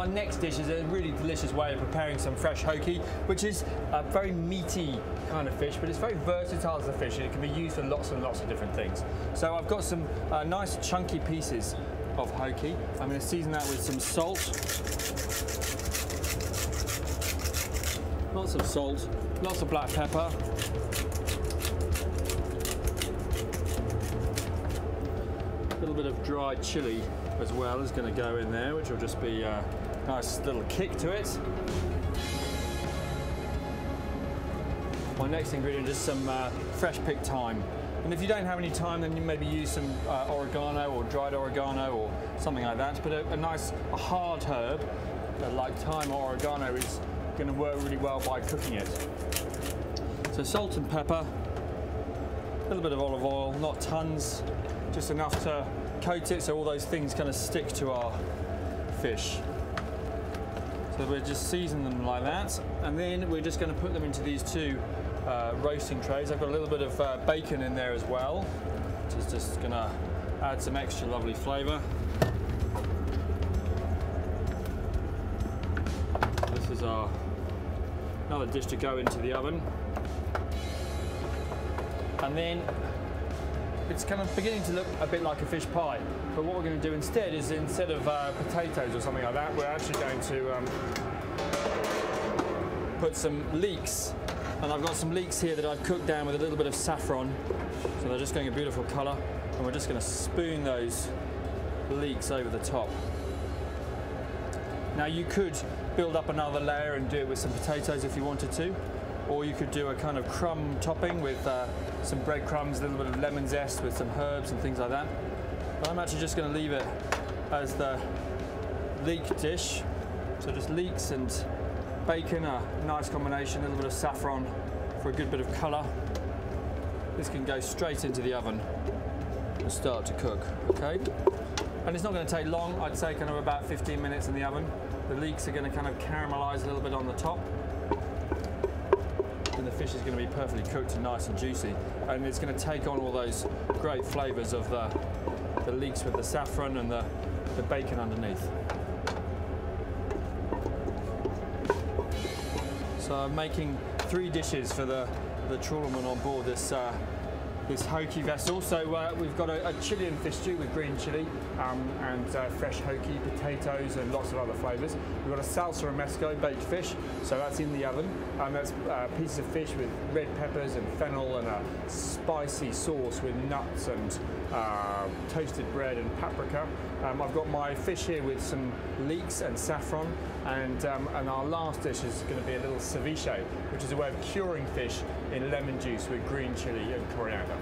our next dish is a really delicious way of preparing some fresh hoki, which is a very meaty kind of fish, but it's very versatile as a fish, and it can be used for lots and lots of different things. So I've got some nice chunky pieces of hoki. I'm going to season that with some salt. Lots of salt, lots of black pepper. A little bit of dried chili as well is going to go in there, which will just be a nice little kick to it. My next ingredient is some fresh picked thyme. And if you don't have any thyme, then you maybe use some oregano or dried oregano or something like that. But a nice hard herb like thyme or oregano is going to work really well by cooking it. So salt and pepper, a little bit of olive oil, not tons, just enough to coat it so all those things kind of stick to our fish. So we'll just season them like that, and then we're just going to put them into these two roasting trays. I've got a little bit of bacon in there as well, which is just going to add some extra lovely flavour. This is our another dish to go into the oven, and then it's kind of beginning to look a bit like a fish pie, but what we're going to do instead is, instead of potatoes or something like that, we're actually going to put some leeks. And I've got some leeks here that I've cooked down with a little bit of saffron, so they're just going a beautiful colour, and we're just going to spoon those leeks over the top. Now you could build up another layer and do it with some potatoes if you wanted to, or you could do a kind of crumb topping with some breadcrumbs, a little bit of lemon zest with some herbs and things like that. But I'm actually just going to leave it as the leek dish. So just leeks and bacon, a nice combination, a little bit of saffron for a good bit of colour. This can go straight into the oven and start to cook, okay? And it's not going to take long. I'd say kind of about 15 minutes in the oven. The leeks are going to kind of caramelise a little bit on the top, and the fish is going to be perfectly cooked and nice and juicy. And it's going to take on all those great flavours of the leeks with the saffron and the bacon underneath. So I'm making three dishes for the trawlermen on board this hoki vessel. So we've got a Chilean fish stew with green chili and fresh hoki, potatoes and lots of other flavours. We've got a salsa romesco baked fish, so that's in the oven. That's pieces of fish with red peppers and fennel and a spicy sauce with nuts and toasted bread and paprika. I've got my fish here with some leeks and saffron, and our last dish is going to be a little ceviche, which is a way of curing fish in lemon juice with green chili and coriander.